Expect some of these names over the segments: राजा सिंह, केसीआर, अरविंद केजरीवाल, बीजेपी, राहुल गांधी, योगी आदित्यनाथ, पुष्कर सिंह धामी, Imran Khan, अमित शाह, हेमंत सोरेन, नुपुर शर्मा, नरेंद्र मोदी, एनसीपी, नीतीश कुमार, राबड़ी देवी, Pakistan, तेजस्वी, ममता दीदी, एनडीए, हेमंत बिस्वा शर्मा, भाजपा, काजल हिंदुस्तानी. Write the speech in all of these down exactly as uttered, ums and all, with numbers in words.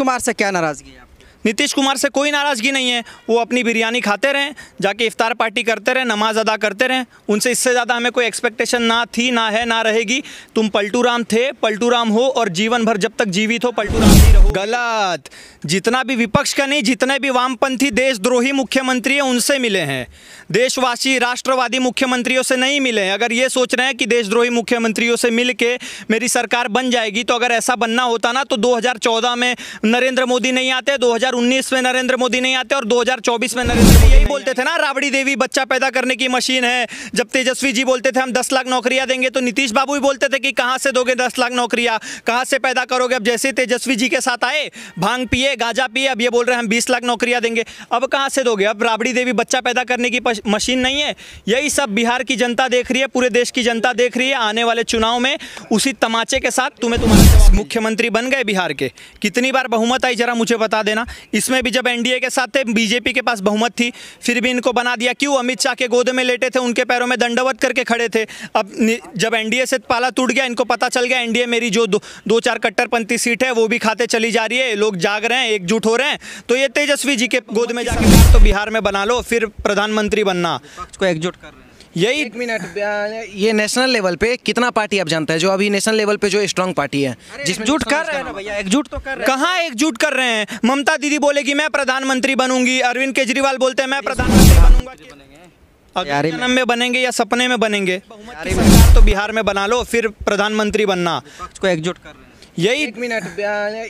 कुमार से क्या नाराज़गी है? नीतीश कुमार से कोई नाराज़गी नहीं है, वो अपनी बिरयानी खाते रहें, जाके इफ्तार पार्टी करते रहें, नमाज अदा करते रहें, उनसे इससे ज़्यादा हमें कोई एक्सपेक्टेशन ना थी, ना है, ना रहेगी। तुम पलटू राम थे, पलटू राम हो और जीवन भर जब तक जीवित हो पलटू राम ही रहो। गलत। जितना भी विपक्ष का नहीं, जितने भी वामपंथी देशद्रोही मुख्यमंत्री हैं उनसे मिले हैं, देशवासी राष्ट्रवादी मुख्यमंत्रियों से नहीं मिले हैं। अगर ये सोच रहे हैं कि देशद्रोही मुख्यमंत्रियों से मिल के मेरी सरकार बन जाएगी, तो अगर ऐसा बनना होता ना तो दो हज़ार चौदह में नरेंद्र मोदी नहीं आते, दो हज़ार उन्नीस में नरेंद्र मोदी नहीं आते और दो हज़ार चौबीस में नरेंद्र मोदी। यही बोलते थे ना, राबड़ी देवी बच्चा पैदा करने की मशीन है। जब तेजस्वी जी बोलते थे हम दस लाख नौकरियां देंगे, तो नीतीश बाबू ही बोलते थे कि कहां से दोगे दस लाख नौकरियां, कहां से पैदा करोगे। अब जैसे तेजस्वी जी के साथ आए, भांग पिए, गांजा पिए, अब ये बोल रहे हैं हम बीस लाख नौकरियां देंगे। अब कहां से दोगे? अब राबड़ी देवी बच्चा पैदा करने की मशीन नहीं है। यही सब बिहार की जनता देख रही है, पूरे देश की जनता देख रही है। आने वाले चुनाव में उसी तमाचे के साथ तुम्हें तुम्हारे मुख्यमंत्री बन गए बिहार के। कितनी बार बहुमत आई जरा मुझे बता देना। इसमें भी जब एनडीए के साथ थे, बीजेपी के पास बहुमत थी, फिर भी इनको बना दिया। क्यों? अमित शाह के गोद में लेटे थे, उनके पैरों में दंडवत करके खड़े थे। अब जब एनडीए से पाला टूट गया, इनको पता चल गया एनडीए मेरी जो दो, दो चार कट्टरपंथी सीट है वो भी खाते चली जा रही है, लोग जाग रहे हैं, एकजुट हो रहे हैं, तो ये तेजस्वी जी के गोद में जाकर तो बिहार में बना लो, फिर प्रधानमंत्री बनना। एकजुट कर रहे हैं यही। एक मिनट, ये नेशनल लेवल पे कितना पार्टी आप जानते हैं जो अभी नेशनल लेवल पे जो स्ट्रांग पार्टी है जिसमें कर रहे हैं भैया? एकजुट तो कर रहे हैं, कहाँ एकजुट कर रहे हैं? ममता दीदी बोलेगी मैं प्रधानमंत्री बनूंगी, अरविंद केजरीवाल बोलते हैं मैं प्रधानमंत्री बनूंगा। जन्म में बनेंगे या सपने में बनेंगे? तो बिहार में बना लो, फिर प्रधानमंत्री बनना। एकजुट कर रहे हैं यही। एक मिनट,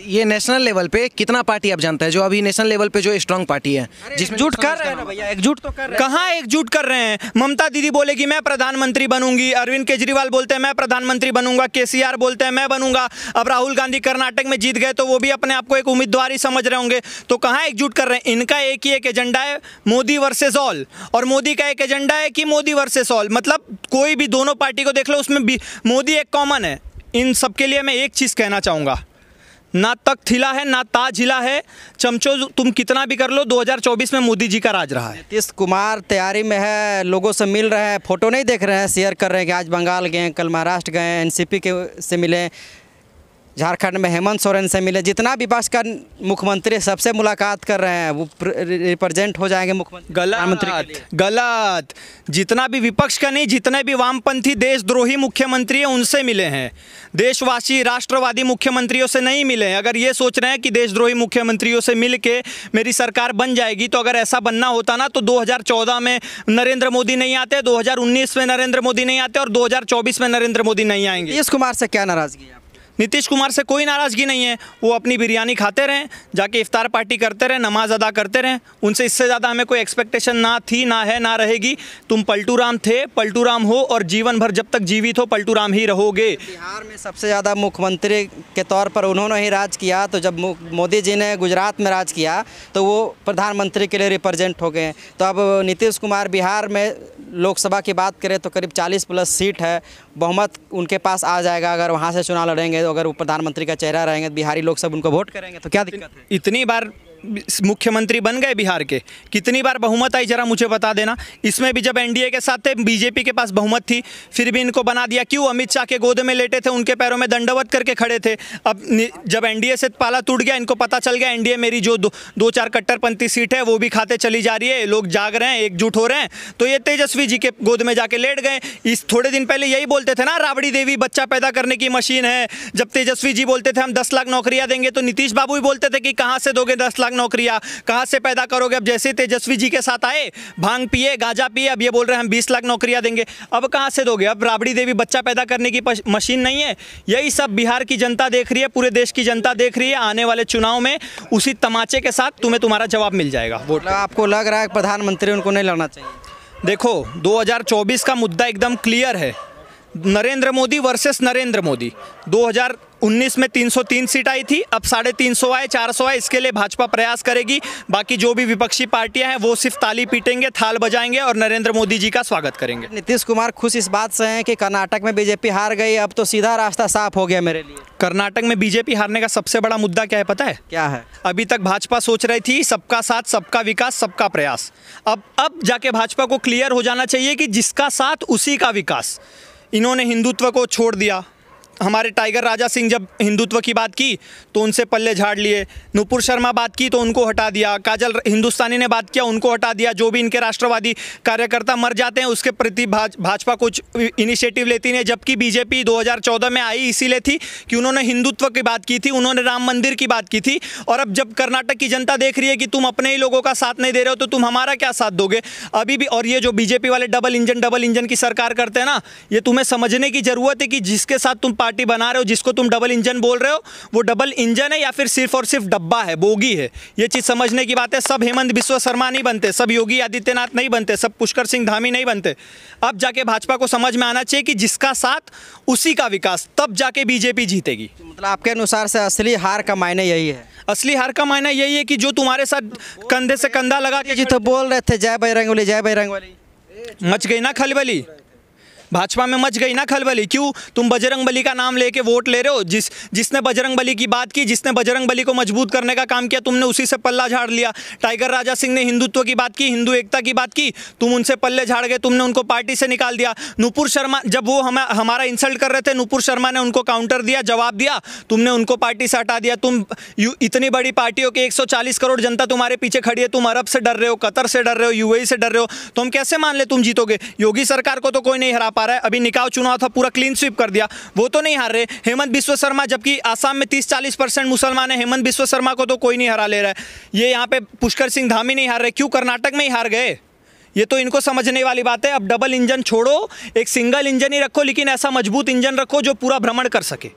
ये नेशनल लेवल पे कितना पार्टी आप जानते हैं जो अभी नेशनल लेवल पे जो स्ट्रांग पार्टी है जिसमें जुट कर रहे हैं भैया? एकजुट तो कर, कहाँ एकजुट कर रहे हैं? ममता दीदी बोलेगी मैं प्रधानमंत्री बनूंगी, अरविंद केजरीवाल बोलते हैं मैं प्रधानमंत्री बनूंगा, केसीआर बोलते हैं मैं बनूंगा। अब राहुल गांधी कर्नाटक में जीत गए तो वो भी अपने आप को एक उम्मीदवार ही समझ रहे होंगे। तो कहाँ एकजुट कर रहे हैं? इनका एक ही एक एजेंडा है, मोदी वर्सेज ऑल, और मोदी का एक एजेंडा है कि मोदी वर्सेज ऑल, मतलब कोई भी दोनों पार्टी को देख लो उसमें मोदी एक कॉमन है। इन सब के लिए मैं एक चीज़ कहना चाहूँगा, ना तख्त हिला है ना ताज हिला है, चमचो तुम कितना भी कर लो, दो हज़ार चौबीस में मोदी जी का राज रहा है। नीतीश कुमार तैयारी में है, लोगों से मिल रहे हैं, फोटो नहीं देख रहे हैं, शेयर कर रहे हैं कि आज बंगाल गए, कल महाराष्ट्र गए, एनसीपी के से मिले, झारखंड में हेमंत सोरेन से मिले, जितना विपक्ष का मुख्यमंत्री सबसे मुलाकात कर रहे हैं, वो रिप्रेजेंट हो जाएंगे मुख्यमंत्री। गलत, गलत। जितना भी विपक्ष का नहीं, जितने भी वामपंथी देशद्रोही मुख्यमंत्री हैं उनसे मिले हैं, देशवासी राष्ट्रवादी मुख्यमंत्रियों से नहीं मिले हैं। अगर ये सोच रहे हैं कि देशद्रोही मुख्यमंत्रियों से मिल के मेरी सरकार बन जाएगी, तो अगर ऐसा बनना होता ना तो दो हज़ार चौदह में नरेंद्र मोदी नहीं आते, दो हज़ार उन्नीस में नरेंद्र मोदी नहीं आते और दो हज़ार चौबीस में नरेंद्र मोदी नहीं आएंगे। नीतीश कुमार से क्या नाराज़गी है? नीतीश कुमार से कोई नाराज़गी नहीं है, वो अपनी बिरयानी खाते रहें, जाके इफ्तार पार्टी करते रहें, नमाज अदा करते रहें, उनसे इससे ज़्यादा हमें कोई एक्सपेक्टेशन ना थी, ना है, ना रहेगी। तुम पलटू राम थे, पलटू राम हो और जीवन भर जब तक जीवित हो पलटू राम ही रहोगे। बिहार में सबसे ज़्यादा मुख्यमंत्री के तौर पर उन्होंने ही राज किया, तो जब मोदी जी ने गुजरात में राज किया तो वो प्रधानमंत्री के लिए रिप्रेजेंट हो गए। तो अब नीतीश कुमार बिहार में लोकसभा की बात करें तो करीब चालीस प्लस सीट है, बहुमत उनके पास आ जाएगा। अगर वहाँ से चुनाव लड़ेंगे, अगर वो प्रधानमंत्री का चेहरा रहेंगे, बिहारी लोग सब उनको वोट करेंगे, तो क्या दिक्कत है? इतनी बार मुख्यमंत्री बन गए बिहार के, कितनी बार बहुमत आई जरा मुझे बता देना। इसमें भी जब एनडीए के साथ थे, बीजेपी के पास बहुमत थी, फिर भी इनको बना दिया। क्यों? अमित शाह के गोद में लेटे थे, उनके पैरों में दंडवत करके खड़े थे। अब जब एनडीए से पाला टूट गया, इनको पता चल गया एनडीए मेरी जो दो, दो चार कट्टरपंथी सीट है वो भी खाते चली जा रही है, लोग जाग रहे हैं, एकजुट हो रहे हैं, तो ये तेजस्वी जी के गोद में जाके लेट गए। इस थोड़े दिन पहले यही बोलते थे ना, राबड़ी देवी बच्चा पैदा करने की मशीन है। जब तेजस्वी जी बोलते थे हम दस लाख नौकरियाँ देंगे, तो नीतीश बाबू ही बोलते थे कि कहाँ से दोगे दस लाख नौकरियां, कहां से पैदा करोगे। अब जैसे तेजस्वी जी के साथ आए, भांग पिए, गांजा पिए, अब ये बोल रहे हैं हम बीस लाख नौकरियां देंगे। अब कहां से दोगे? अब राबड़ी देवी बच्चा पैदा करने की मशीन नहीं है। यही सब बिहार की जनता देख रही है, पूरे देश की जनता देख रही है। आने वाले चुनाव में उसी तमाचे के साथ तुम्हें तुम्हारा जवाब मिल जाएगा। वोट आपको लग रहा है प्रधानमंत्री उनको नहीं लड़ना चाहिए? देखो, दो हज़ार चौबीस का मुद्दा एकदम क्लियर है, नरेंद्र मोदी वर्सेस नरेंद्र मोदी। दो हज़ार उन्नीस में तीन सौ तीन सीट आई थी, अब साढ़े तीन सौ आए, चार सौ आए, इसके लिए भाजपा प्रयास करेगी। बाकी जो भी विपक्षी पार्टियां हैं वो सिर्फ ताली पीटेंगे, थाल बजाएंगे और नरेंद्र मोदी जी का स्वागत करेंगे। नीतीश कुमार खुश इस बात से हैं कि कर्नाटक में बीजेपी हार गई, अब तो सीधा रास्ता साफ हो गया मेरे लिए। कर्नाटक में बीजेपी हारने का सबसे बड़ा मुद्दा क्या है पता है? क्या है? अभी तक भाजपा सोच रही थी सबका साथ, सबका विकास, सबका प्रयास। अब अब जाके भाजपा को क्लियर हो जाना चाहिए कि जिसका साथ उसी का विकास। इन्होंने हिंदुत्व को छोड़ दिया, हमारे टाइगर राजा सिंह जब हिंदुत्व की बात की तो उनसे पल्ले झाड़ लिए, नुपुर शर्मा बात की तो उनको हटा दिया, काजल हिंदुस्तानी ने बात किया उनको हटा दिया। जो भी इनके राष्ट्रवादी कार्यकर्ता मर जाते हैं उसके प्रति भाज, भाजपा कुछ इनिशिएटिव लेती है, जबकि बीजेपी दो हज़ार चौदह में आई इसीलिए थी कि उन्होंने हिंदुत्व की बात की थी, उन्होंने राम मंदिर की बात की थी। और अब जब कर्नाटक की जनता देख रही है कि तुम अपने ही लोगों का साथ नहीं दे रहे हो तो तुम हमारा क्या साथ दोगे अभी भी। और ये जो बीजेपी वाले डबल इंजन डबल इंजन की सरकार करते हैं ना, ये तुम्हें समझने की ज़रूरत है कि जिसके साथ तुम पार्टी बना रहे हो, जिसको तुम डबल इंजन बोल रहे हो, वो डबल इंजन है या फिर सिर्फ और सिर्फ डब्बा है, बोगी है। ये चीज़ समझने की बात है। सब हेमंत बिस्वा शर्मा नहीं बनते, सब योगी आदित्यनाथ नहीं बनते, सब पुष्कर सिंह धामी नहीं बनते। अब जाके भाजपा को समझ में आना चाहिए कि जिसका साथ उसी का विकास, तब जाके बीजेपी जीतेगी। मतलब आपके अनुसार से असली हार का मायने यही है? असली हार का मायना यही है कि जो तुम्हारे साथ कंधे से कंधा लगा के जी तो बोल रहे थे जय बजरंगबली जय बजरंगबली, मच गई ना खलबली, भाजपा में मच गई ना खलबली। क्यों तुम बजरंगबली का नाम लेके वोट ले रहे हो? जिस जिसने बजरंगबली की बात की, जिसने बजरंगबली को मजबूत करने का काम किया, तुमने उसी से पल्ला झाड़ लिया। टाइगर राजा सिंह ने हिंदुत्व की बात की, हिंदू एकता की बात की, तुम उनसे पल्ले झाड़ गए, तुमने उनको पार्टी से निकाल दिया। नुपुर शर्मा जब वो हम हमारा इंसल्ट कर रहे थे, नुपुर शर्मा ने उनको काउंटर दिया, जवाब दिया, तुमने उनको पार्टी से हटा दिया। तुम इतनी बड़ी पार्टी हो कि एक सौ चालीस करोड़ जनता तुम्हारे पीछे खड़ी है, तुम अरब से डर रहे हो, कतर से डर रहे हो, यूएई से डर रहे हो, तो हम कैसे मान ले तुम जीतोगे? योगी सरकार को तो कोई नहीं हरा रहा है। अभी निकाव चुनाव था, पूरा क्लीन स्वीप कर दिया, वो तो नहीं हार रहे। हेमंत बिस्वा शर्मा जबकि आसाम में तीस चालीस परसेंट मुसलमान है, हेमंत बिस्वा शर्मा को तो कोई नहीं हरा ले रहा है। ये यहाँ पे पुष्कर सिंह धामी नहीं हार रहे, क्यों कर्नाटक में ही हार गए? ये तो इनको समझने वाली बात है। अब डबल इंजन छोड़ो, एक सिंगल इंजन ही रखो, लेकिन ऐसा मजबूत इंजन रखो जो पूरा भ्रमण कर सके।